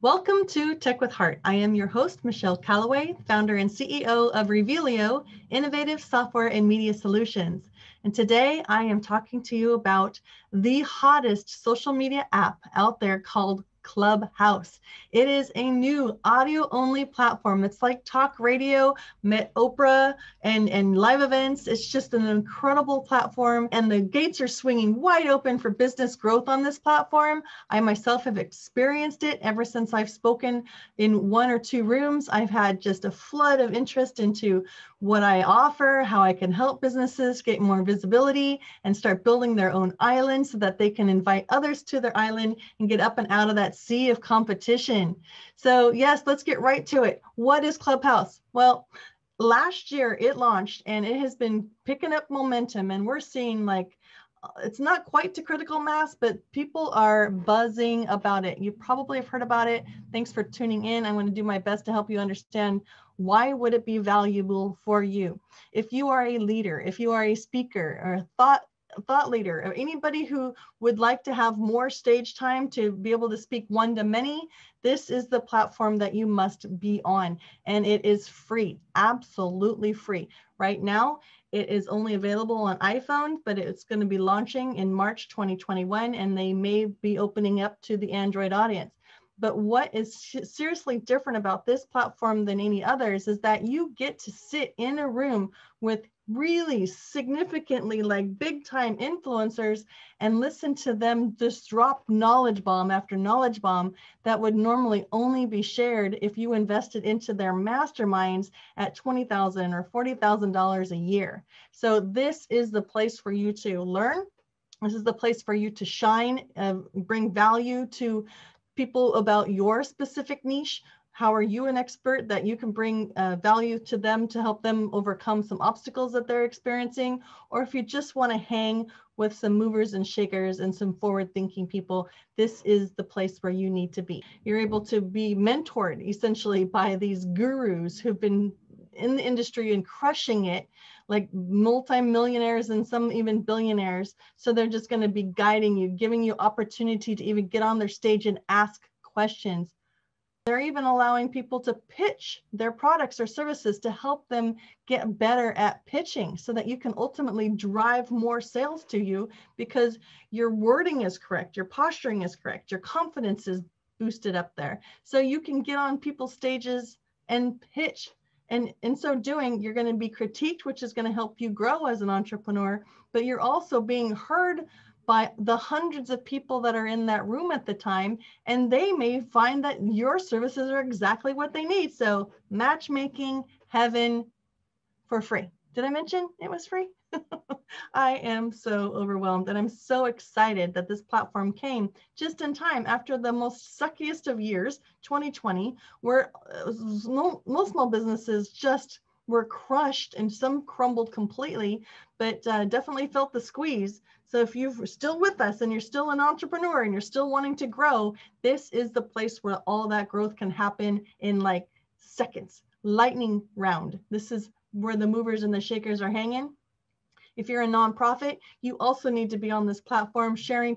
Welcome to Tech with Heart. I am your host, Michelle Calloway, founder and CEO of Revealio, innovative software and media solutions. And today I am talking to you about the hottest social media app out there called Clubhouse. It is a new audio-only platform that's like talk radio met Oprah and live events. It's just an incredible platform, and the gates are swinging wide open for business growth on this platform. I myself have experienced it ever since I've spoken in one or two rooms. I've had just a flood of interest into what I offer, how I can help businesses get more visibility and start building their own island so that they can invite others to their island and get up and out of that sea of competition. So yes, let's get right to it. What is Clubhouse? Well, last year it launched and it has been picking up momentum, and we're seeing like it's not quite to critical mass, but people are buzzing about it. You probably have heard about it. Thanks for tuning in. I'm going to do my best to help you understand why would it be valuable for you. If you are a leader, if you are a speaker or a thought leader, or anybody who would like to have more stage time to be able to speak one to many, this is the platform that you must be on. And it is free, absolutely free. Right now, it is only available on iPhone, but it's going to be launching in March 2021, and they may be opening up to the Android audience. But what is seriously different about this platform than any others is that you get to sit in a room with really significantly like big time influencers and listen to them just drop knowledge bomb after knowledge bomb that would normally only be shared if you invested into their masterminds at $20,000 or $40,000 a year. So this is the place for you to learn. This is the place for you to shine, bring value to people about your specific niche. How are you an expert that you can bring value to them to help them overcome some obstacles that they're experiencing? Or if you just want to hang with some movers and shakers and some forward-thinking people, this is the place where you need to be. You're able to be mentored essentially by these gurus who've been in the industry and crushing it, like multi-millionaires and some even billionaires. So they're just going to be guiding you, giving you opportunity to even get on their stage and ask questions. They're even allowing people to pitch their products or services to help them get better at pitching so that you can ultimately drive more sales to you because your wording is correct, your posturing is correct, your confidence is boosted up there. So you can get on people's stages and pitch. And in so doing, you're going to be critiqued, which is going to help you grow as an entrepreneur, but you're also being heard by the hundreds of people that are in that room at the time, and they may find that your services are exactly what they need. So matchmaking heaven for free. Did I mention it was free? I am so overwhelmed, and I'm so excited that this platform came just in time after the most suckiest of years, 2020, where most small businesses just were crushed and some crumbled completely, but definitely felt the squeeze. So if you're still with us and you're still an entrepreneur and you're still wanting to grow, this is the place where all that growth can happen in like seconds, lightning round. This is where the movers and the shakers are hanging. If you're a nonprofit, you also need to be on this platform sharing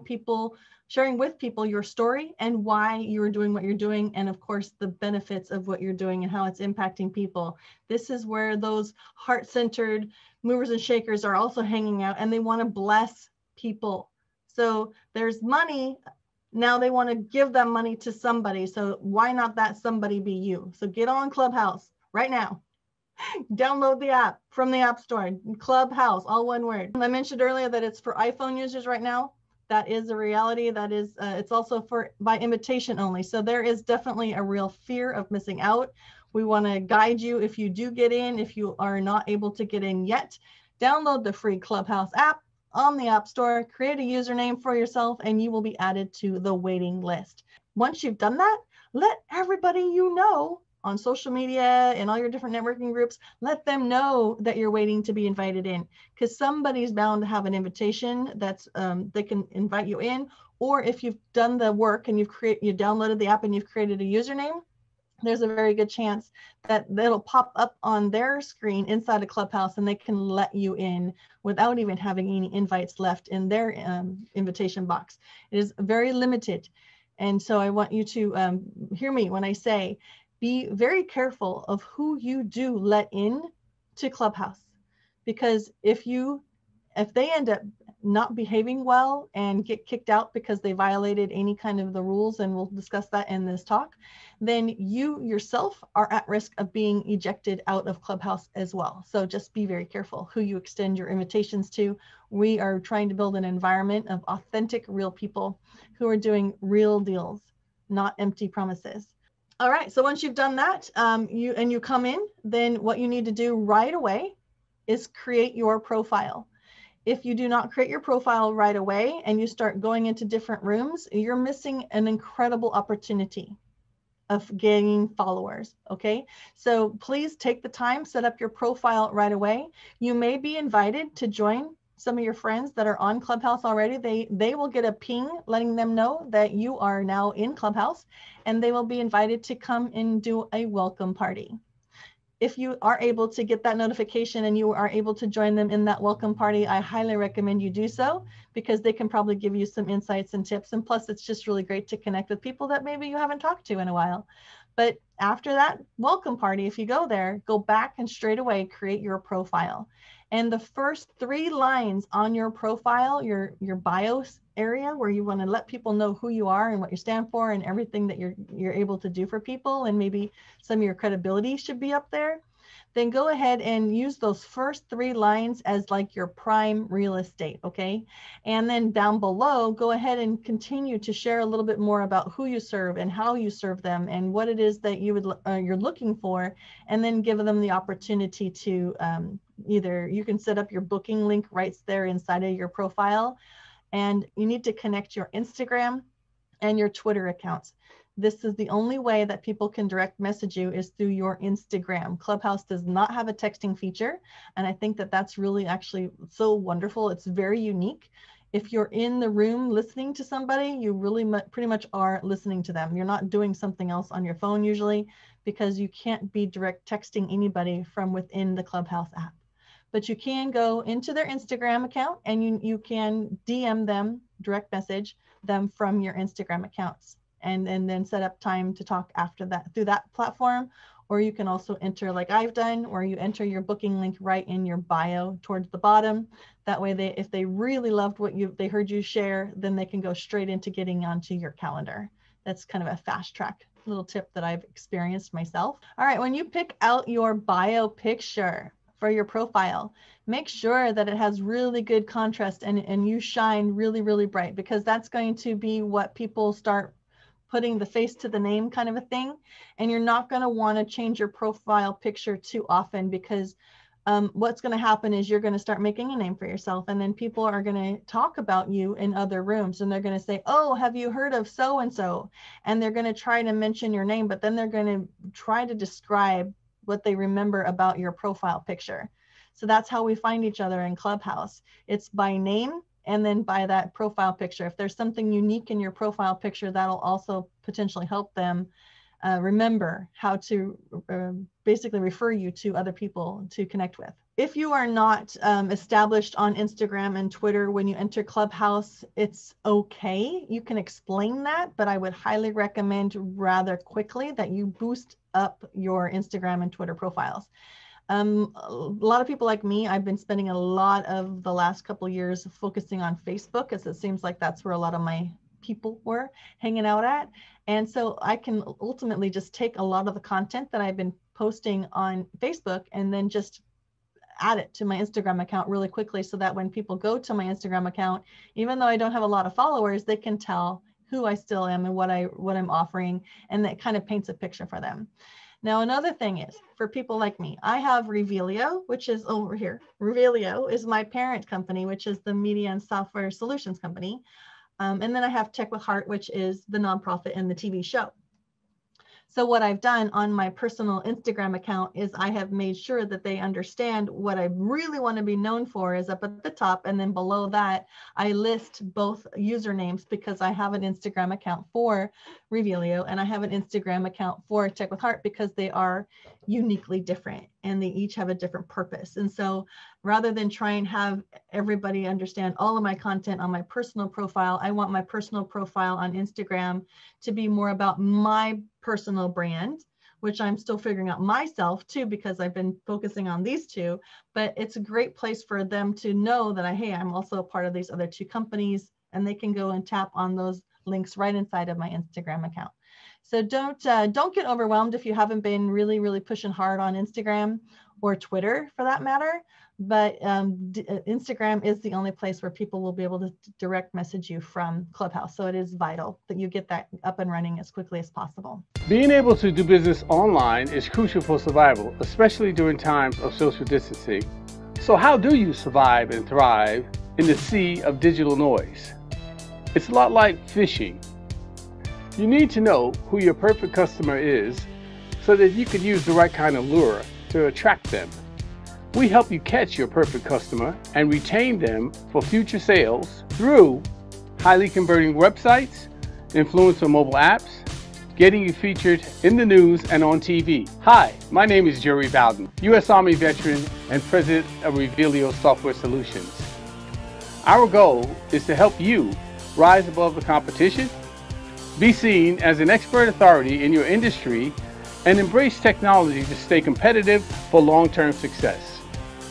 with people your story and why you're doing what you're doing, and of course the benefits of what you're doing and how it's impacting people. This is where those heart-centered movers and shakers are also hanging out, and they want to bless people. So there's money. Now they want to give that money to somebody. So why not that somebody be you? So get on Clubhouse right now. Download the app from the App Store, Clubhouse, all one word. I mentioned earlier that it's for iPhone users right now. That is a reality. That is, it's also for by invitation only. So there is definitely a real fear of missing out. We want to guide you if you do get in. If you are not able to get in yet, download the free Clubhouse app on the App Store, create a username for yourself, and you will be added to the waiting list. Once you've done that, let everybody you know on social media and all your different networking groups, let them know that you're waiting to be invited in, because somebody's bound to have an invitation that's they can invite you in. Or if you've done the work and you downloaded the app and you've created a username, there's a very good chance that it'll pop up on their screen inside a Clubhouse, and they can let you in without even having any invites left in their invitation box. It is very limited. And so I want you to hear me when I say, be very careful of who you do let in to Clubhouse, because if they end up not behaving well and get kicked out because they violated any kind of the rules, and we'll discuss that in this talk, then you yourself are at risk of being ejected out of Clubhouse as well. So just be very careful who you extend your invitations to. We are trying to build an environment of authentic, real people who are doing real deals, not empty promises. All right, so once you've done that you come in, then what you need to do right away is create your profile. If you do not create your profile right away and you start going into different rooms, you're missing an incredible opportunity of gaining followers, okay? So please take the time, set up your profile right away. You may be invited to join some of your friends that are on Clubhouse already. They will get a ping letting them know that you are now in Clubhouse, and they will be invited to come and do a welcome party. If you are able to get that notification and you are able to join them in that welcome party, I highly recommend you do so, because they can probably give you some insights and tips. And plus, it's just really great to connect with people that maybe you haven't talked to in a while. But after that welcome party, if you go there, go back and straight away create your profile. And the first 3 lines on your profile, your bios area, where you want to let people know who you are and what you stand for and everything that you're able to do for people, and maybe some of your credibility should be up there, then go ahead and use those first 3 lines as like your prime real estate, okay? And then down below, go ahead and continue to share a little bit more about who you serve and how you serve them and what it is that you're looking for, and then give them the opportunity to either you can set up your booking link right there inside of your profile, and you need to connect your Instagram and your Twitter accounts. This is the only way that people can direct message you is through your Instagram. Clubhouse does not have a texting feature, and I think that that's really actually so wonderful. It's very unique. If you're in the room listening to somebody, you really pretty much are listening to them. You're not doing something else on your phone usually, because you can't be direct texting anybody from within the Clubhouse app. But you can go into their Instagram account, and you can DM them, direct message them from your Instagram accounts. And then set up time to talk after that through that platform. Or you can also enter, like I've done, where you enter your booking link right in your bio towards the bottom. That way, if they really loved what they heard you share, then they can go straight into getting onto your calendar. That's kind of a fast track little tip that I've experienced myself. All right, when you pick out your bio picture for your profile, make sure that it has really good contrast and you shine really, really bright, because that's going to be what people start putting the face to the name kind of a thing. And you're not going to want to change your profile picture too often, because what's going to happen is you're going to start making a name for yourself, and then people are going to talk about you in other rooms, and they're going to say, oh, have you heard of so-and-so? And they're going to try to mention your name, but then they're going to try to describe what they remember about your profile picture. So that's how we find each other in Clubhouse. It's by name, and then by that profile picture. If there's something unique in your profile picture, that'll also potentially help them remember how to basically refer you to other people to connect with. If you are not established on Instagram and Twitter when you enter Clubhouse, it's okay. You can explain that, but I would highly recommend rather quickly that you boost up your Instagram and Twitter profiles. A lot of people like me, I've been spending a lot of the last couple of years focusing on Facebook, as it seems like that's where a lot of my people were hanging out at. And so I can ultimately just take a lot of the content that I've been posting on Facebook and then just add it to my Instagram account really quickly, so that when people go to my Instagram account, even though I don't have a lot of followers, they can tell who I still am and what I'm offering, and that kind of paints a picture for them. Now, another thing is, for people like me, I have Revealio, which is over here. Revealio is my parent company, which is the media and software solutions company. And then I have Tech with Heart, which is the nonprofit and the TV show. So what I've done on my personal Instagram account is I have made sure that they understand what I really want to be known for is up at the top. And then below that, I list both usernames because I have an Instagram account for Revealio and I have an Instagram account for Tech with Heart because they are uniquely different and they each have a different purpose. And so rather than try and have everybody understand all of my content on my personal profile, I want my personal profile on Instagram to be more about my personal brand, which I'm still figuring out myself too, because I've been focusing on these two, but it's a great place for them to know that hey, I'm also a part of these other two companies, and they can go and tap on those links right inside of my Instagram account. So don't get overwhelmed if you haven't been really, really pushing hard on Instagram or Twitter for that matter, but Instagram is the only place where people will be able to direct message you from Clubhouse. So it is vital that you get that up and running as quickly as possible. Being able to do business online is crucial for survival, especially during times of social distancing. So how do you survive and thrive in the sea of digital noise? It's a lot like fishing. You need to know who your perfect customer is so that you can use the right kind of lure to attract them. We help you catch your perfect customer and retain them for future sales through highly converting websites, influencer mobile apps, getting you featured in the news and on TV. Hi, my name is Jerry Bowden, U.S. Army veteran and president of Revealio Software Solutions. Our goal is to help you rise above the competition, be seen as an expert authority in your industry, and embrace technology to stay competitive for long-term success.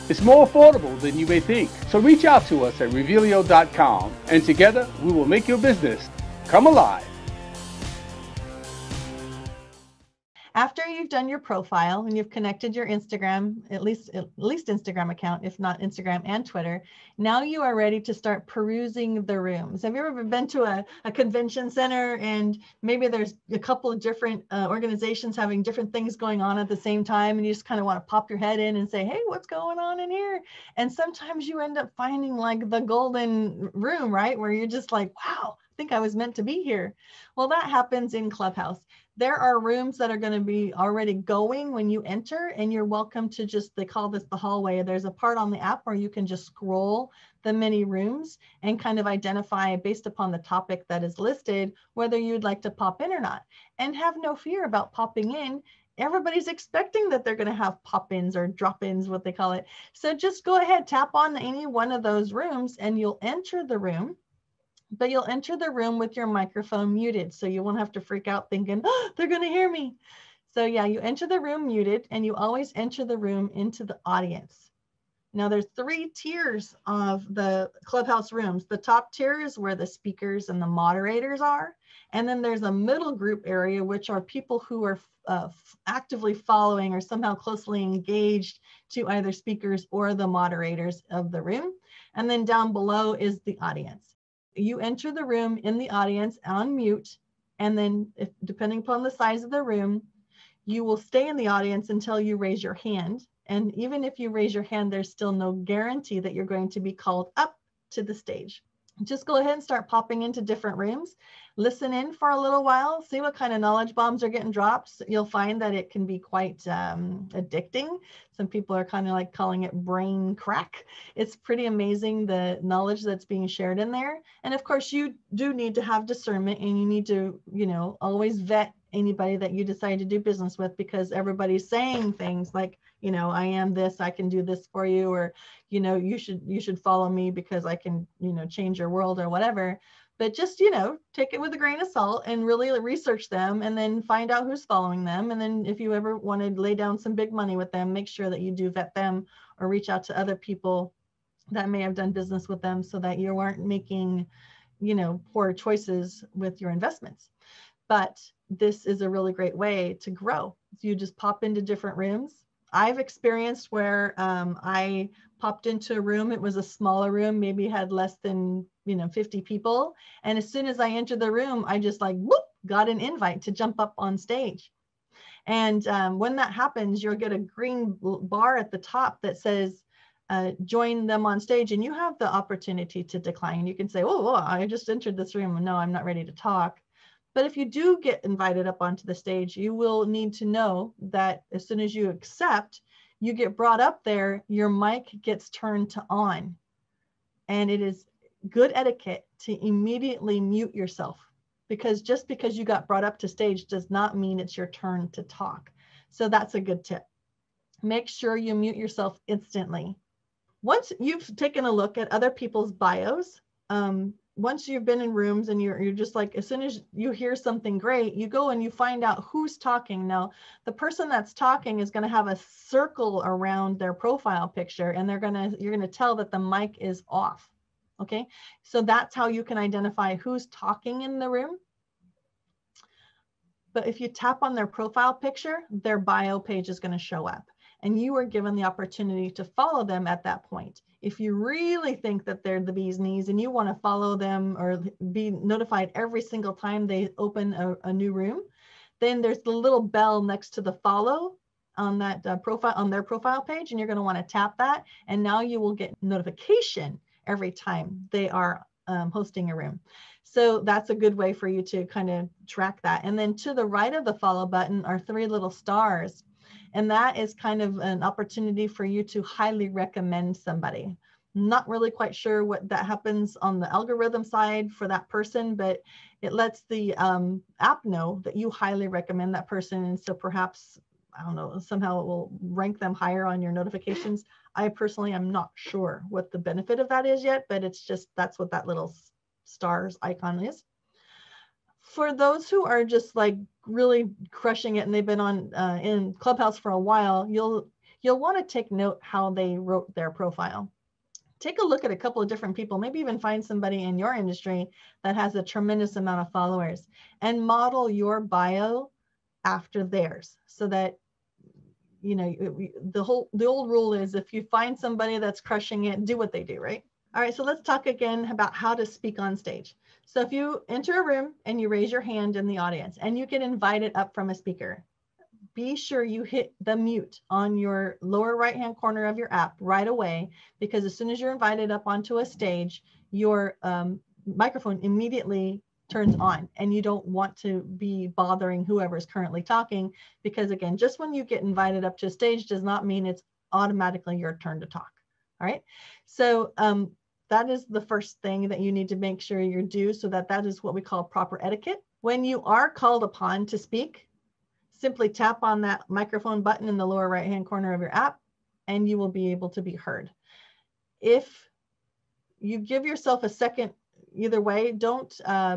It's more affordable than you may think, so reach out to us at Revealio.com, and together we will make your business come alive. After you've done your profile and you've connected your Instagram, at least Instagram account, if not Instagram and Twitter, now you are ready to start perusing the rooms. Have you ever been to a convention center and maybe there's a couple of different organizations having different things going on at the same time, and you just kind of want to pop your head in and say, hey, what's going on in here? And sometimes you end up finding like the golden room, right? Where you're just like, wow, I think I was meant to be here. Well, that happens in Clubhouse. There are rooms that are going to be already going when you enter, and you're welcome to just, they call this the hallway. There's a part on the app where you can just scroll the many rooms and kind of identify based upon the topic that is listed, whether you'd like to pop in or not. And have no fear about popping in. Everybody's expecting that they're going to have pop-ins or drop-ins, what they call it. So just go ahead, tap on any one of those rooms and you'll enter the room. But you'll enter the room with your microphone muted, so you won't have to freak out thinking, oh, they're going to hear me. So yeah, you enter the room muted, and you always enter the room into the audience. Now there's three tiers of the Clubhouse rooms. The top tier is where the speakers and the moderators are. And then there's a middle group area, which are people who are actively following or somehow closely engaged to either speakers or the moderators of the room. And then down below is the audience. You enter the room in the audience on mute, and then if, depending upon the size of the room, you will stay in the audience until you raise your hand. And even if you raise your hand, there's still no guarantee that you're going to be called up to the stage. Just go ahead and start popping into different rooms. Listen in for a little while, see what kind of knowledge bombs are getting dropped. You'll find that it can be quite addicting. Some people are kind of like calling it brain crack. It's pretty amazing the knowledge that's being shared in there. And of course, you do need to have discernment, and you need to, you know, always vet anybody that you decide to do business with, because everybody's saying things like, you know, I am this, I can do this for you, or, you know, you should follow me because I can, you know, change your world or whatever. But just, you know, take it with a grain of salt and really research them, and then find out who's following them. And then if you ever want to lay down some big money with them, make sure that you do vet them or reach out to other people that may have done business with them so that you aren't making, you know, poor choices with your investments. But this is a really great way to grow. You just pop into different rooms. I've experienced where I popped into a room. It was a smaller room, maybe had less than, you know, 50 people. And as soon as I entered the room, I just like, whoop, got an invite to jump up on stage. And when that happens, you'll get a green bar at the top that says, join them on stage, and you have the opportunity to decline. You can say, oh, I just entered this room. No, I'm not ready to talk. But if you do get invited up onto the stage, you will need to know that as soon as you accept, you get brought up there, your mic gets turned to on. And it is good etiquette to immediately mute yourself, because just because you got brought up to stage does not mean it's your turn to talk. So that's a good tip. Make sure you mute yourself instantly. Once you've taken a look at other people's bios, once you've been in rooms and you're just like, as soon as you hear something great, you go and you find out who's talking. Now, the person that's talking is going to have a circle around their profile picture, and you're going to tell that the mic is off. Okay, so that's how you can identify who's talking in the room. But if you tap on their profile picture, their bio page is going to show up, and you are given the opportunity to follow them at that point. If you really think that they're the bee's knees and you want to follow them or be notified every single time they open a new room, then there's the little bell next to the follow on that profile, on their profile page, and you're going to want to tap that. And now you will get notification every time they are hosting a room. So that's a good way for you to kind of track that. And then to the right of the follow button are three little stars. And that is kind of an opportunity for you to highly recommend somebody. Not really quite sure what that happens on the algorithm side for that person, but it lets the app know that you highly recommend that person. And so perhaps, I don't know, somehow it will rank them higher on your notifications. I personally am not sure what the benefit of that is yet, but it's just, that's what that little stars icon is. For those who are just like really crushing it and they've been on in Clubhouse for a while, you'll want to take note how they wrote their profile. Take a look at a couple of different people, maybe even find somebody in your industry that has a tremendous amount of followers, and model your bio after theirs, so that, you know, the old rule is, if you find somebody that's crushing it, do what they do, right? All right, so let's talk again about how to speak on stage. So if you enter a room and you raise your hand in the audience and you get invited up from a speaker, be sure you hit the mute on your lower right-hand corner of your app right away, because as soon as you're invited up onto a stage, your microphone immediately turns on, and you don't want to be bothering whoever's currently talking, because again, just when you get invited up to a stage does not mean it's automatically your turn to talk. All right, so that is the first thing that you need to make sure you do, so that is what we call proper etiquette. When you are called upon to speak, simply tap on that microphone button in the lower right-hand corner of your app, and you will be able to be heard. If you give yourself a second either way, don't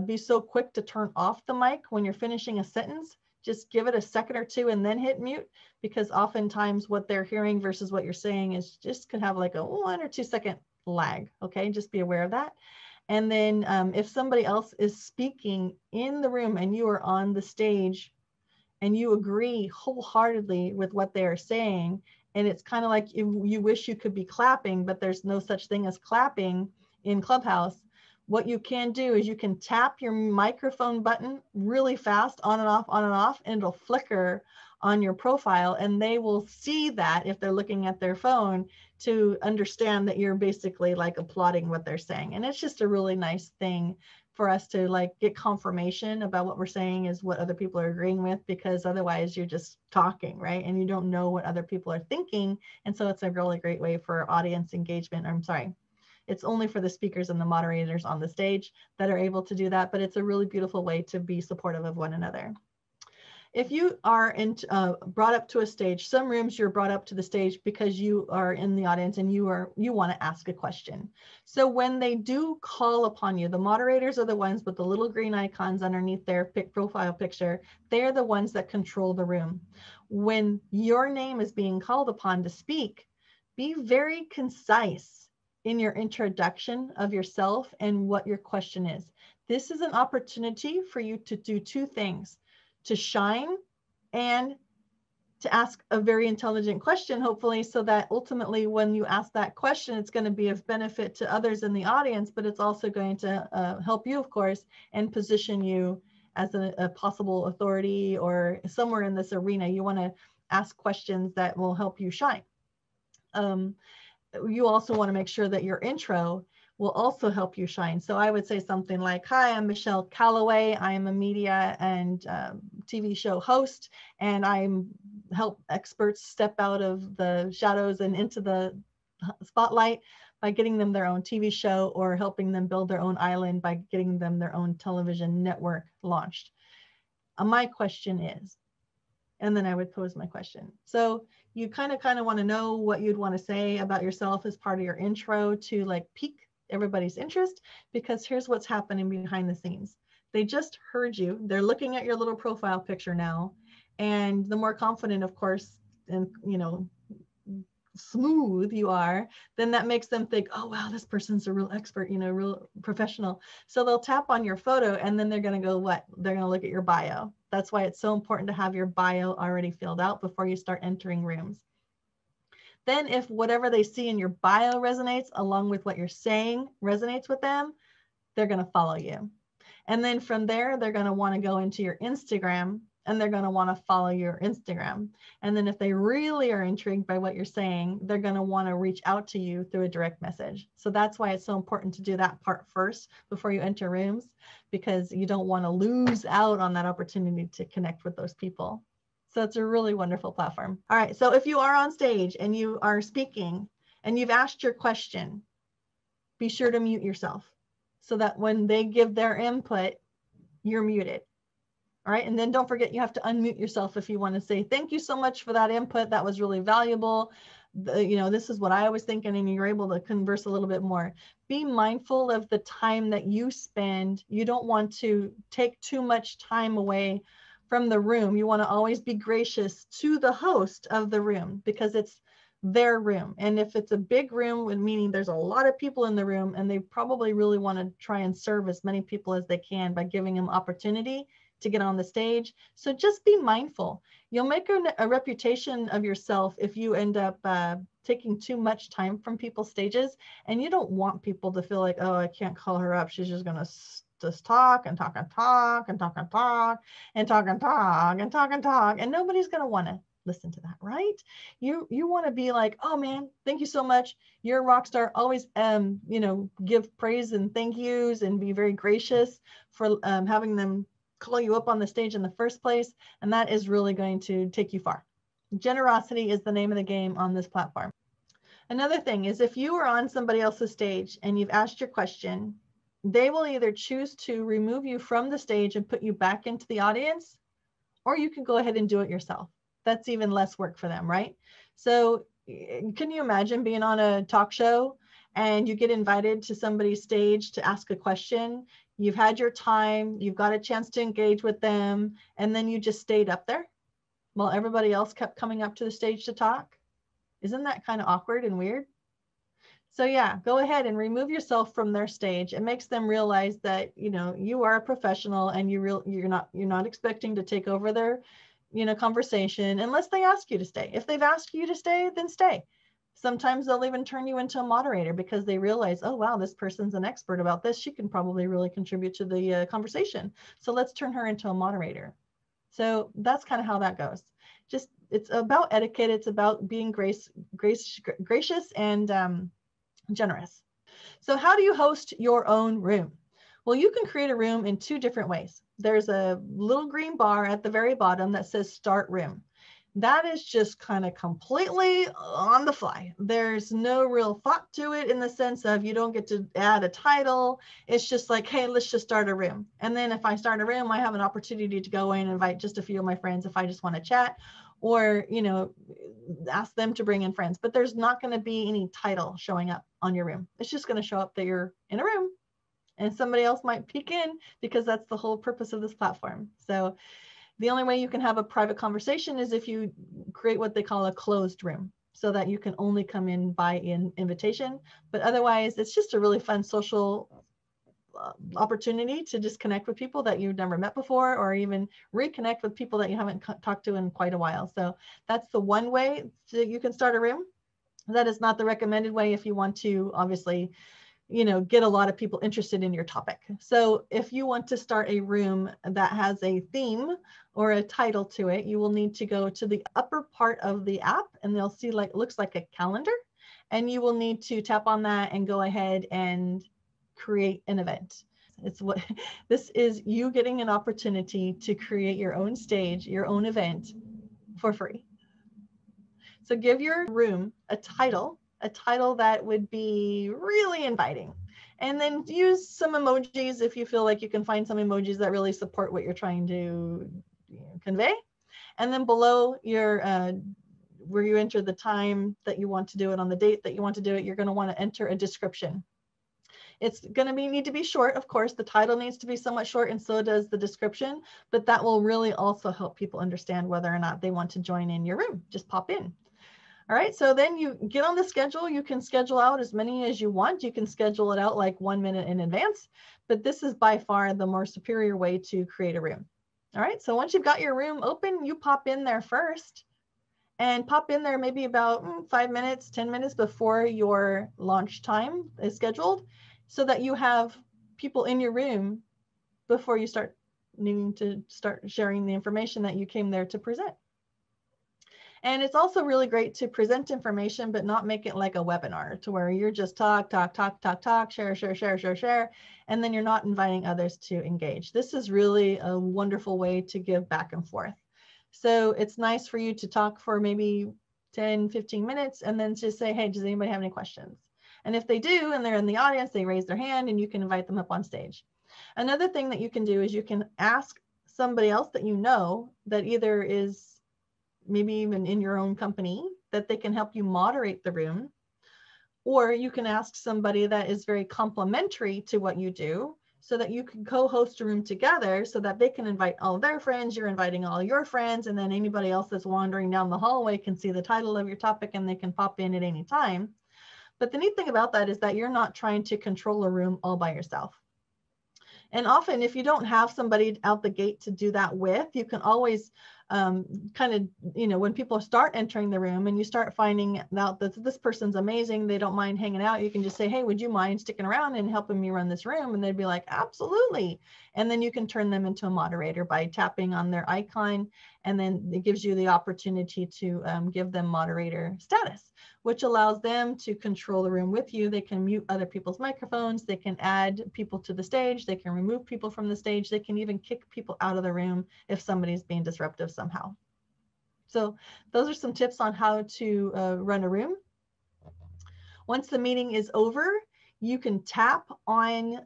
be so quick to turn off the mic when you're finishing a sentence. Just give it a second or two and then hit mute, because oftentimes what they're hearing versus what you're saying is just could have like a 1 or 2 second lag. Okay, just be aware of that. And then if somebody else is speaking in the room and you are on the stage and you agree wholeheartedly with what they are saying, and it's kind of like you wish you could be clapping, but there's no such thing as clapping in Clubhouse. What you can do is you can tap your microphone button really fast, on and off, and it'll flicker on your profile, and they will see that if they're looking at their phone to understand that you're basically like applauding what they're saying. And it's just a really nice thing for us to like get confirmation about what we're saying is what other people are agreeing with, because otherwise you're just talking, right? And you don't know what other people are thinking. And so it's a really great way for audience engagement. It's only for the speakers and the moderators on the stage that are able to do that, but it's a really beautiful way to be supportive of one another. If you are brought up to a stage, some rooms you're brought up to the stage because you are in the audience and you want to ask a question. So when they do call upon you, the moderators are the ones with the little green icons underneath their profile picture. They're the ones that control the room. When your name is being called upon to speak, be very concise in your introduction of yourself and what your question is. This is an opportunity for you to do two things: to shine and to ask a very intelligent question, hopefully, so that ultimately when you ask that question, it's going to be of benefit to others in the audience, but it's also going to help you, of course, and position you as a possible authority or somewhere in this arena. You want to ask questions that will help you shine. You also want to make sure that your intro will also help you shine. So I would say something like, hi, I'm Michelle Calloway. I am a media and TV show host, and I help experts step out of the shadows and into the spotlight by getting them their own TV show, or helping them build their own island by getting them their own television network launched. My question is, and then I would pose my question. So you kind of want to know what you'd want to say about yourself as part of your intro to like pique everybody's interest, because here's what's happening behind the scenes. They just heard you. They're looking at your little profile picture now. And the more confident, of course, and you know, smooth you are, then that makes them think, oh wow, this person's a real expert, you know, real professional. So they'll tap on your photo, and then they're going to go, what? They're going to look at your bio. That's why it's so important to have your bio already filled out before you start entering rooms. Then if whatever they see in your bio resonates along with what you're saying resonates with them, they're going to follow you. And then from there, they're going to want to go into your Instagram, and they're going to want to follow your Instagram. And then if they really are intrigued by what you're saying, they're going to want to reach out to you through a direct message. So that's why it's so important to do that part first before you enter rooms, because you don't want to lose out on that opportunity to connect with those people. So it's a really wonderful platform. All right, so if you are on stage and you are speaking and you've asked your question, be sure to mute yourself so that when they give their input, you're muted. All right, and then don't forget, you have to unmute yourself if you want to say, thank you so much for that input. That was really valuable. You know, this is what I was thinking, and you're able to converse a little bit more. Be mindful of the time that you spend. You don't want to take too much time away from the room. You want to always be gracious to the host of the room, because it's their room. And if it's a big room, meaning there's a lot of people in the room, and they probably really want to try and serve as many people as they can by giving them opportunity to get on the stage. So just be mindful. You'll make a reputation of yourself if you end up taking too much time from people's stages, and you don't want people to feel like, oh, I can't call her up. She's just gonna just talk and talk and talk and talk and talk and talk and talk and talk and talk, and nobody's gonna wanna listen to that, right? You wanna be like, oh man, thank you so much. You're a rock star. Always, you know, give praise and thank yous, and be very gracious for having them call you up on the stage in the first place, and that is really going to take you far. Generosity is the name of the game on this platform. Another thing is, if you are on somebody else's stage and you've asked your question, they will either choose to remove you from the stage and put you back into the audience, or you can go ahead and do it yourself. That's even less work for them, right? So can you imagine being on a talk show and you get invited to somebody's stage to ask a question? You've had your time, you've got a chance to engage with them, and then you just stayed up there while everybody else kept coming up to the stage to talk. Isn't that kind of awkward and weird? So yeah, go ahead and remove yourself from their stage. It makes them realize that, you know, you are a professional, and you're not expecting to take over their, you know, conversation unless they ask you to stay. If they've asked you to stay, then stay. Sometimes they'll even turn you into a moderator, because they realize, oh, wow, this person's an expert about this. She can probably really contribute to the conversation. So let's turn her into a moderator. So that's kind of how that goes. Just, it's about etiquette. It's about being gracious and generous. So how do you host your own room? Well, you can create a room in two different ways. There's a little green bar at the very bottom that says start room. That is just kind of completely on the fly. There's no real thought to it, in the sense of you don't get to add a title. It's just like, hey, let's just start a room. And then if I start a room, I have an opportunity to go in and invite just a few of my friends if I just want to chat, or, you know, ask them to bring in friends. But there's not going to be any title showing up on your room. It's just going to show up that you're in a room, and somebody else might peek in, because that's the whole purpose of this platform. So the only way you can have a private conversation is if you create what they call a closed room, so that you can only come in by invitation. But otherwise, it's just a really fun social opportunity to just connect with people that you've never met before, or even reconnect with people that you haven't talked to in quite a while. So that's the one way that you can start a room. That is not the recommended way if you want to, obviously, you know, get a lot of people interested in your topic. So if you want to start a room that has a theme or a title to it, you will need to go to the upper part of the app, and they'll see, like, looks like a calendar, and you will need to tap on that and go ahead and create an event. It's what this is, you getting an opportunity to create your own stage, your own event for free. So give your room a title that would be really inviting. And then use some emojis if you feel like you can find some emojis that really support what you're trying to convey. And then below your where you enter the time that you want to do it on the date that you want to do it, you're going to want to enter a description. It's going to need to be short, of course. The title needs to be somewhat short, and so does the description, but that will really also help people understand whether or not they want to join in your room. Just pop in. All right, so then you get on the schedule. You can schedule out as many as you want. You can schedule it out like 1 minute in advance, but this is by far the more superior way to create a room. All right, so once you've got your room open, you pop in there first, and pop in there maybe about 5 minutes, 10 minutes before your launch time is scheduled, so that you have people in your room before you start needing to start sharing the information that you came there to present. And it's also really great to present information, but not make it like a webinar to where you're just talk, share, and then you're not inviting others to engage. This is really a wonderful way to give back and forth. So it's nice for you to talk for maybe 10, 15 minutes and then just say, hey, does anybody have any questions? And if they do, and they're in the audience, they raise their hand and you can invite them up on stage. Another thing that you can do is you can ask somebody else that you know that either is maybe even in your own company, that they can help you moderate the room. Or you can ask somebody that is very complimentary to what you do so that you can co-host a room together so that they can invite all their friends, you're inviting all your friends, and then anybody else that's wandering down the hallway can see the title of your topic and they can pop in at any time. But the neat thing about that is that you're not trying to control a room all by yourself. And often if you don't have somebody out the gate to do that with, you can always kind of, you know, when people start entering the room and you start finding out that this person's amazing, they don't mind hanging out, you can just say, hey, would you mind sticking around and helping me run this room? And they'd be like, absolutely. And then you can turn them into a moderator by tapping on their icon. And then it gives you the opportunity to give them moderator status, which allows them to control the room with you. They can mute other people's microphones. They can add people to the stage. They can remove people from the stage. They can even kick people out of the room if somebody's being disruptive somehow. So those are some tips on how to run a room. Once the meeting is over, you can tap on,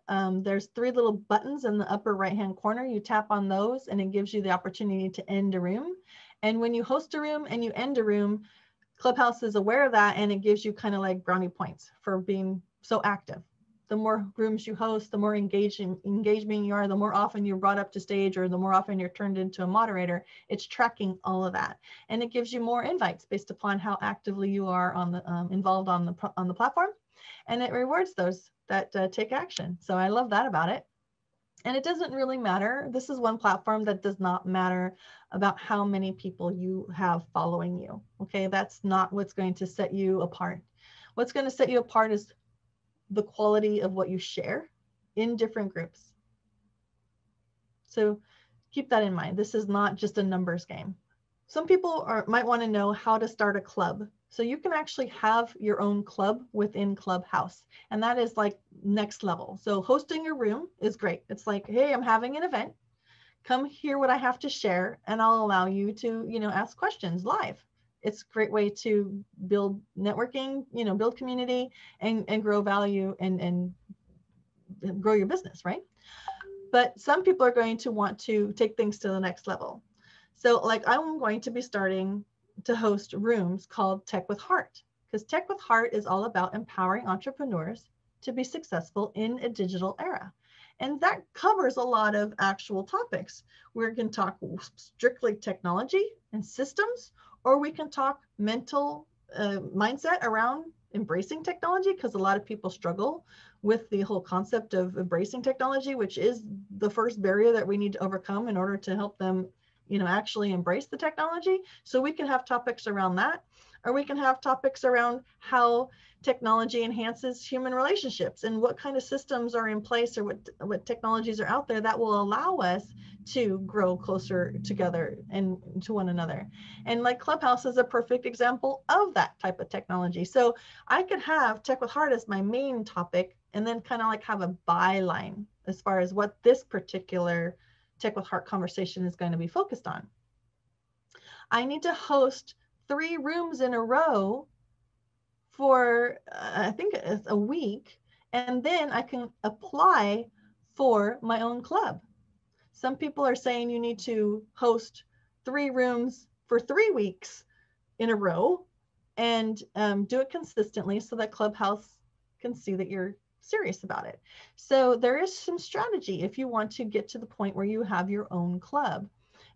there's 3 little buttons in the upper right-hand corner. You tap on those and it gives you the opportunity to end a room. And when you host a room and you end a room, Clubhouse is aware of that and it gives you kind of like brownie points for being so active. The more rooms you host, the more engagement you are, the more often you're brought up to stage or the more often you're turned into a moderator. It's tracking all of that. And it gives you more invites based upon how actively you are on the, involved on the platform. And it rewards those that take action. So I love that about it. And it doesn't really matter. This is one platform that does not matter about how many people you have following you. Okay, that's not what's going to set you apart. What's going to set you apart is the quality of what you share in different groups. So keep that in mind. This is not just a numbers game. Some people might want to know how to start a club. So you can actually have your own club within Clubhouse. And that is like next level. So hosting your room is great. It's like, hey, I'm having an event. Come hear what I have to share and I'll allow you to, you know, ask questions live. It's a great way to build networking, you know, build community and grow value and grow your business, right? But some people are going to want to take things to the next level. So like I'm going to be starting to host rooms called Tech with Heart, because Tech with Heart is all about empowering entrepreneurs to be successful in a digital era. And that covers a lot of actual topics. We can talk strictly technology and systems, or we can talk mental mindset around embracing technology, because a lot of people struggle with the whole concept of embracing technology, which is the first barrier that we need to overcome in order to help them, you know, actually embrace the technology. So we can have topics around that. or we can have topics around how technology enhances human relationships and what kind of systems are in place or what technologies are out there that will allow us to grow closer together and to one another. And like Clubhouse is a perfect example of that type of technology. So I could have Tech with Heart as my main topic and then kind of like have a byline as far as what this particular Tech with Heart conversation is going to be focused on. I need to host 3 rooms in a row for I think it's a week, and then I can apply for my own club. Some people are saying you need to host 3 rooms for 3 weeks in a row and do it consistently so that Clubhouse can see that you're serious about it. So there is some strategy if you want to get to the point where you have your own club.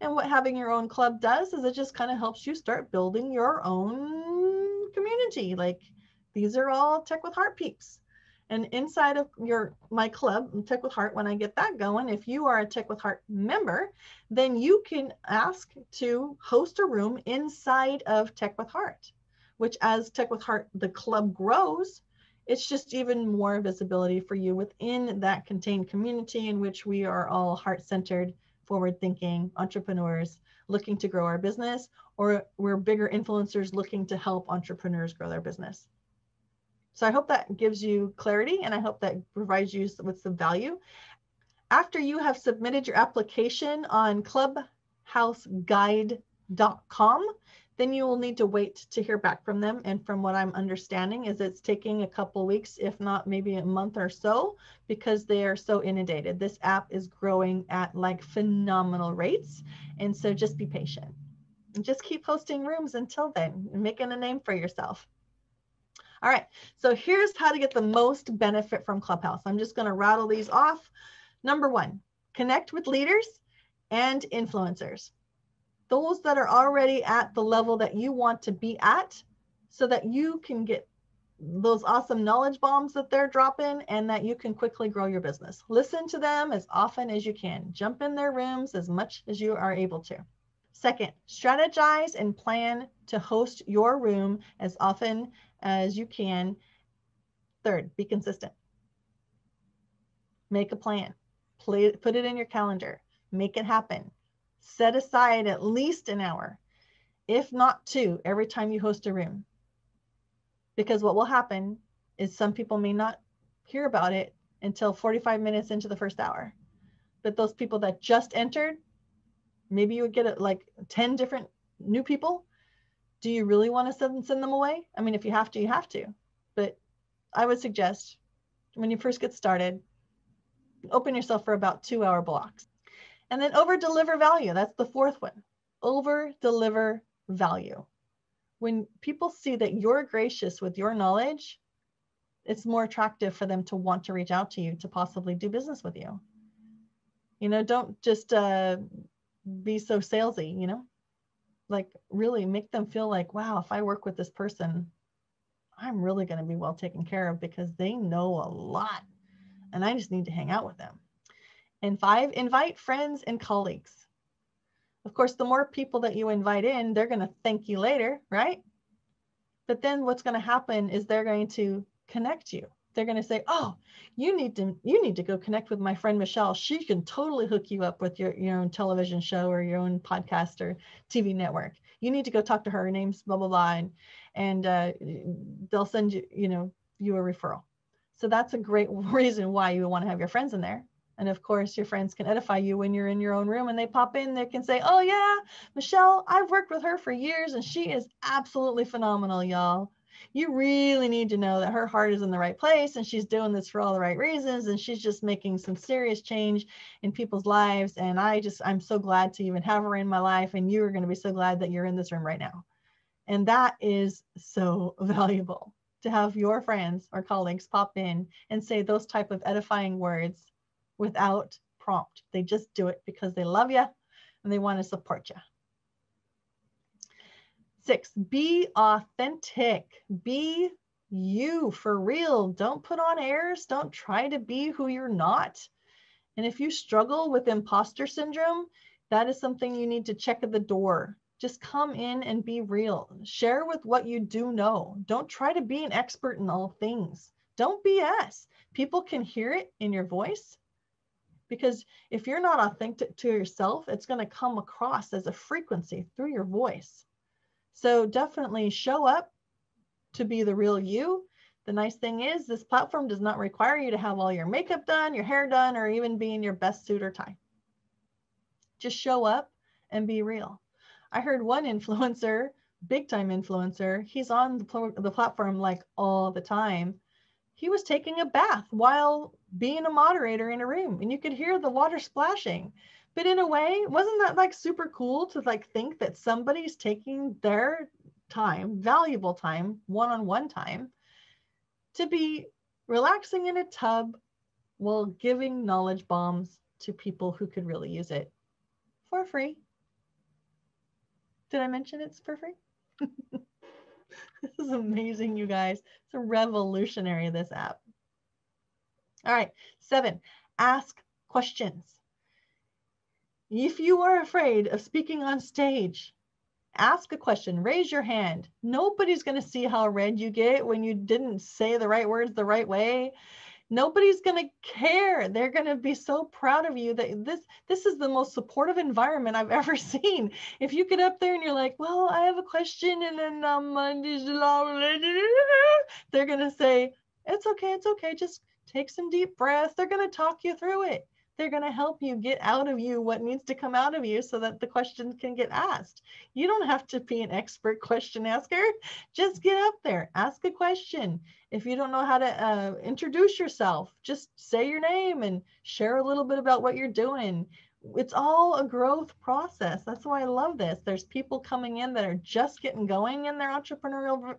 And what having your own club does is it just kind of helps you start building your own community. Like, these are all Tech with Heart peeps. And inside of my club, Tech with Heart, when I get that going, if you are a Tech with Heart member, then you can ask to host a room inside of Tech with Heart, which as Tech with Heart, the club grows, it's just even more visibility for you within that contained community in which we are all heart-centered, forward-thinking entrepreneurs looking to grow our business, or we're bigger influencers looking to help entrepreneurs grow their business. So I hope that gives you clarity, and I hope that provides you with some value. After you have submitted your application on clubhouseguide.com, then you will need to wait to hear back from them. And from what I'm understanding is it's taking a couple weeks, if not maybe a month or so, because they are so inundated. This app is growing at like phenomenal rates. And so just be patient and just keep hosting rooms until then, making a name for yourself. All right, so here's how to get the most benefit from Clubhouse. I'm just gonna rattle these off. Number 1, connect with leaders and influencers. Those that are already at the level that you want to be at, so that you can get those awesome knowledge bombs that they're dropping and that you can quickly grow your business. Listen to them as often as you can. Jump in their rooms as much as you are able to. Second, strategize and plan to host your room as often as you can. Third, be consistent. Make a plan. Put it in your calendar. Make it happen. Set aside at least an hour, if not 2, every time you host a room. Because what will happen is some people may not hear about it until 45 minutes into the first hour. But those people that just entered, maybe you would get like 10 different new people. Do you really want to send them away? I mean, if you have to, you have to. But I would suggest when you first get started, open yourself for about 2-hour blocks. And then over deliver value. That's the 4th one. Over deliver value. When people see that you're gracious with your knowledge, it's more attractive for them to want to reach out to you to possibly do business with you. You know, don't just be so salesy, you know, like really make them feel like, wow, if I work with this person, I'm really going to be well taken care of because they know a lot and I just need to hang out with them. And 5, invite friends and colleagues. Of course, the more people that you invite in, they're going to thank you later, right? But then what's going to happen is they're going to connect you. They're going to say, oh, you need to go connect with my friend Michelle. She can totally hook you up with your own television show or your own podcast or TV network. You need to go talk to her. Her name's blah, blah, blah. And they'll send you a referral. So that's a great reason why you want to have your friends in there. And of course, your friends can edify you when you're in your own room and they pop in, they can say, oh yeah, Michelle, I've worked with her for years and she is absolutely phenomenal, y'all. You really need to know that her heart is in the right place and she's doing this for all the right reasons and she's just making some serious change in people's lives. And I'm so glad to even have her in my life, and you are going to be so glad that you're in this room right now. And that is so valuable, to have your friends or colleagues pop in and say those type of edifying words without prompt. They just do it because they love you and they want to support you. 6, be authentic. Be you for real. Don't put on airs. Don't try to be who you're not. And if you struggle with imposter syndrome, that is something you need to check at the door. Just come in and be real. Share with what you do know. Don't try to be an expert in all things. Don't BS. People can hear it in your voice, because if you're not authentic to yourself, it's going to come across as a frequency through your voice. So definitely show up to be the real you. The nice thing is this platform does not require you to have all your makeup done, your hair done, or even be in your best suit or tie. Just show up and be real. I heard one influencer, big time influencer, he's on the platform like all the time. He was taking a bath while being a moderator in a room, and you could hear the water splashing. But in a way, wasn't that like super cool to like think that somebody's taking their time, valuable time, one-on-one time, to be relaxing in a tub while giving knowledge bombs to people who could really use it for free? Did I mention it's for free? This is amazing, you guys. It's a revolutionary, this app. All right, 7, ask questions. If you are afraid of speaking on stage, ask a question, raise your hand. Nobody's going to see how red you get when you didn't say the right words the right way. Nobody's going to care. They're going to be so proud of you that this is the most supportive environment I've ever seen. If you get up there and you're like, well, I have a question, and then they're going to say, it's okay, just take some deep breaths. They're going to talk you through it. They're going to help you get out of you what needs to come out of you so that the question can get asked. You don't have to be an expert question asker. Just get up there, ask a question. If you don't know how to introduce yourself, just say your name and share a little bit about what you're doing. It's all a growth process. That's why I love this. There's people coming in that are just getting going in their entrepreneurial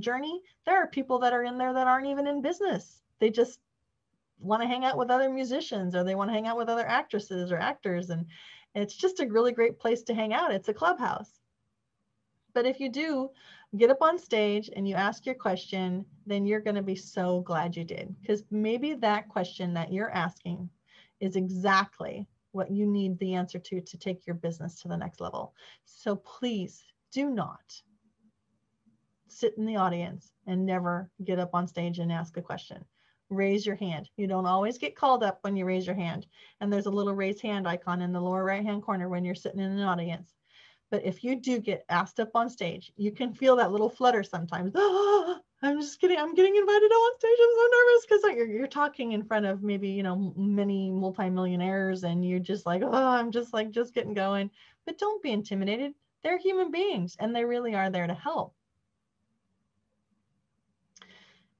journey. There are people that are in there that aren't even in business. They just want to hang out with other musicians, or they want to hang out with other actresses or actors, and it's just a really great place to hang out. It's a clubhouse. But if you do get up on stage and you ask your question, then you're going to be so glad you did, because maybe that question that you're asking is exactly what you need the answer to take your business to the next level. So please do not sit in the audience and never get up on stage and ask a question. Raise your hand. You don't always get called up when you raise your hand. And there's a little raise hand icon in the lower right hand corner when you're sitting in an audience. But if you do get asked up on stage, you can feel that little flutter sometimes. Oh, I'm just kidding. I'm getting invited on stage. I'm so nervous, because like you're talking in front of maybe, you know, many multimillionaires, and you're just like, oh, I'm just like just getting going. But don't be intimidated. They're human beings, and they really are there to help.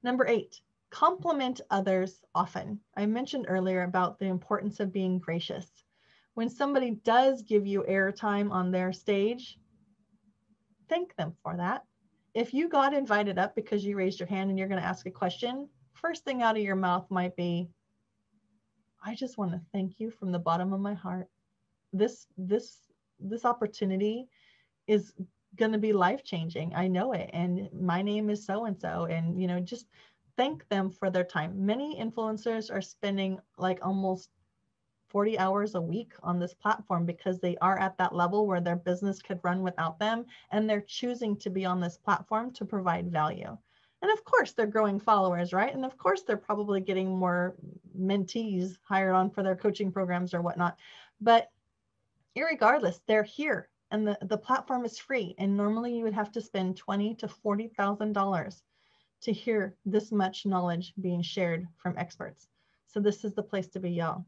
Number 8. Compliment others often. I mentioned earlier about the importance of being gracious. When somebody does give you airtime on their stage, thank them for that. If you got invited up because you raised your hand and you're going to ask a question, first thing out of your mouth might be, I just want to thank you from the bottom of my heart. This opportunity is going to be life-changing. I know it. And my name is so-and-so. And, you know, just thank them for their time. Many influencers are spending like almost 40 hours a week on this platform because they are at that level where their business could run without them, and they're choosing to be on this platform to provide value. And of course they're growing followers, right? And of course they're probably getting more mentees hired on for their coaching programs or whatnot. But irregardless, they're here, and the platform is free. And normally you would have to spend $20,000 to $40,000 to hear this much knowledge being shared from experts. So this is the place to be, y'all.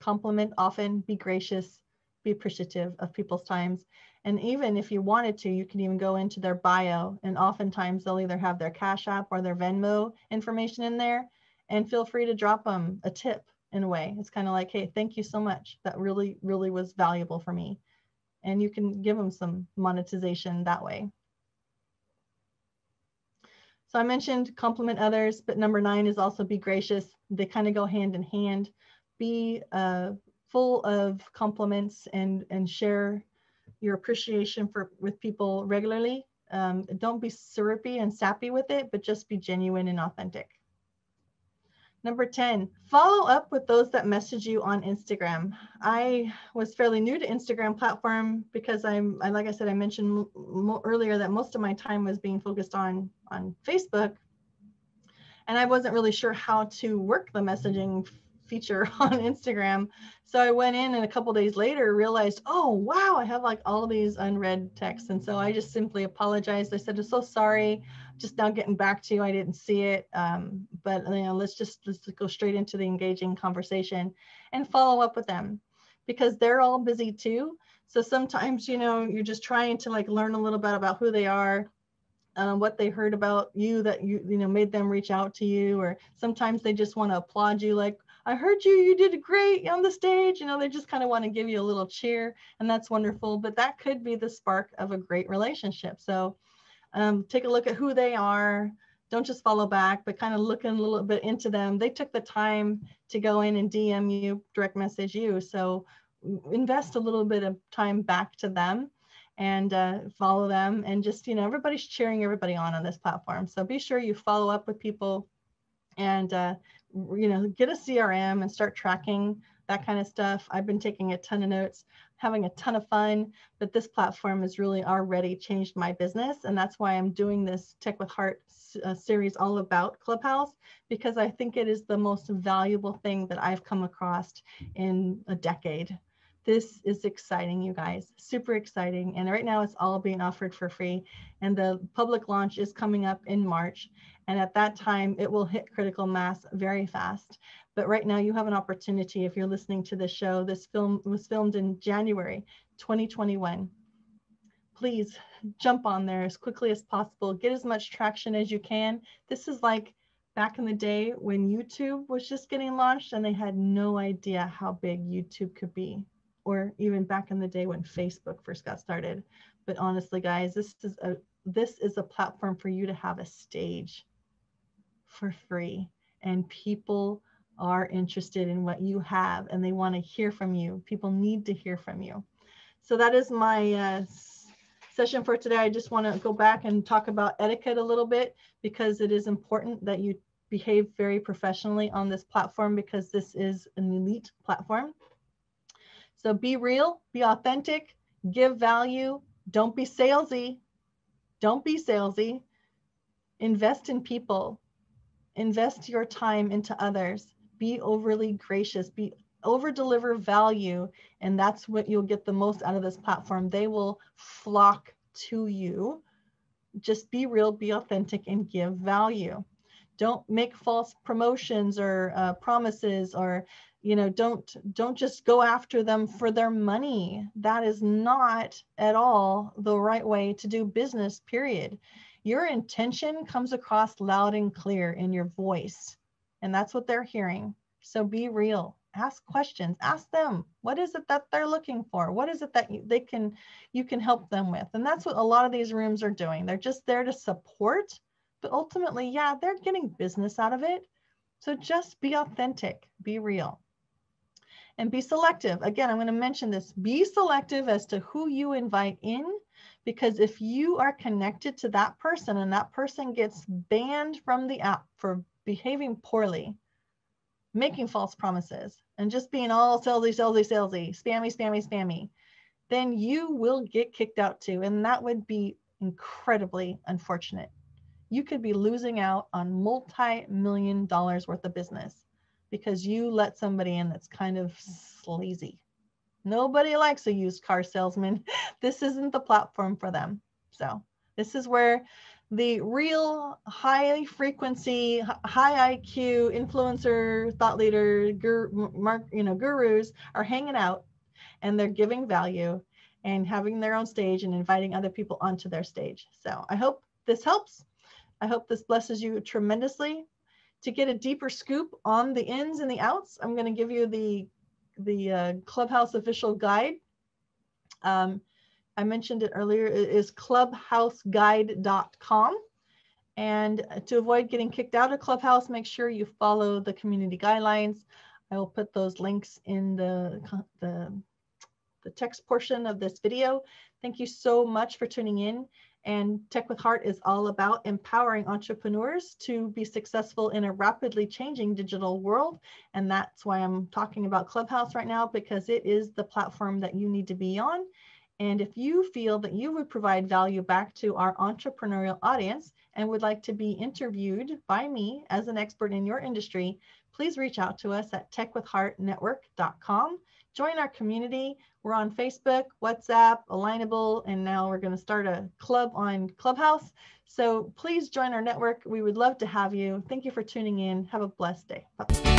Compliment often, be gracious, be appreciative of people's times. And even if you wanted to, you can even go into their bio, and oftentimes they'll either have their Cash App or their Venmo information in there, and feel free to drop them a tip in a way. It's kind of like, hey, thank you so much. That really, really was valuable for me. And you can give them some monetization that way. So I mentioned compliment others, but number 9 is also be gracious. They kind of go hand in hand. Be full of compliments and share your appreciation with people regularly. Don't be syrupy and sappy with it, but just be genuine and authentic. Number 10, follow up with those that message you on Instagram. I was fairly new to Instagram platform because like I said, I mentioned earlier that most of my time was being focused on Facebook. And I wasn't really sure how to work the messaging feature on Instagram. So I went in and a couple days later realized, oh, wow, I have like all of these unread texts. And so I just simply apologized. I said, I'm so sorry, just now getting back to you. I didn't see it. But you know, let's go straight into the engaging conversation and follow up with them because they're all busy too. So sometimes, you know, you're just trying to like learn a little bit about who they are. What they heard about you that you know made them reach out to you, or sometimes they just want to applaud you, like I heard you did great on the stage. You know, they just kind of want to give you a little cheer, and that's wonderful. But that could be the spark of a great relationship. So take a look at who they are. Don't just follow back, but kind of look a little bit into them. They took the time to go in and DM you, direct message you. So invest a little bit of time back to them and follow them, and just, you know, everybody's cheering everybody on this platform. So be sure you follow up with people and, you know, get a CRM and start tracking that kind of stuff. I've been taking a ton of notes, having a ton of fun, but this platform has really already changed my business. And that's why I'm doing this Tech with Heart series all about Clubhouse, because I think it is the most valuable thing that I've come across in a decade. This is exciting, you guys, super exciting. And right now it's all being offered for free. And the public launch is coming up in March. And at that time, it will hit critical mass very fast. But right now you have an opportunity, if you're listening to this show, this film was filmed in January, 2021. Please jump on there as quickly as possible. Get as much traction as you can. This is like back in the day when YouTube was just getting launched and they had no idea how big YouTube could be, or even back in the day when Facebook first got started. But honestly, guys, this is a platform for you to have a stage for free. And people are interested in what you have and they want to hear from you. People need to hear from you. So that is my session for today. I just want to go back and talk about etiquette a little bit, because it is important that you behave very professionally on this platform, because this is an elite platform. So be real, be authentic, give value, don't be salesy. Don't be salesy. Invest in people. Invest your time into others. Be overly gracious. Be over-deliver value, and that's what you'll get the most out of this platform. They will flock to you. Just be real, be authentic, and give value. Don't make false promotions or promises, or you know, don't just go after them for their money. That is not at all the right way to do business, period. Your intention comes across loud and clear in your voice, and that's what they're hearing. So be real, ask questions, ask them, what is it that they're looking for? What is it that you can help them with? And that's what a lot of these rooms are doing. They're just there to support, but ultimately, yeah, they're getting business out of it. So just be authentic, be real. And be selective. Again, I'm going to mention this. Be selective as to who you invite in, because if you are connected to that person and that person gets banned from the app for behaving poorly, making false promises, and just being all salesy, spammy, then you will get kicked out too. And that would be incredibly unfortunate. You could be losing out on multi-million dollars worth of business, because you let somebody in that's kind of sleazy. Nobody likes a used car salesman. This isn't the platform for them. So this is where the real high frequency, high IQ influencer, thought leader, gurus are hanging out, and they're giving value and having their own stage and inviting other people onto their stage. So I hope this helps. I hope this blesses you tremendously. To get a deeper scoop on the ins and the outs, I'm going to give you the Clubhouse official guide. I mentioned it earlier. It is clubhouseguide.com. And to avoid getting kicked out of Clubhouse, make sure you follow the community guidelines. I will put those links in the text portion of this video. Thank you so much for tuning in. And Tech with Heart is all about empowering entrepreneurs to be successful in a rapidly changing digital world. And that's why I'm talking about Clubhouse right now, because it is the platform that you need to be on. And if you feel that you would provide value back to our entrepreneurial audience and would like to be interviewed by me as an expert in your industry, please reach out to us at techwithheartnetwork.com. Join our community. We're on Facebook, WhatsApp, Alignable, and now we're going to start a club on Clubhouse. So please join our network. We would love to have you. Thank you for tuning in. Have a blessed day. Bye-bye.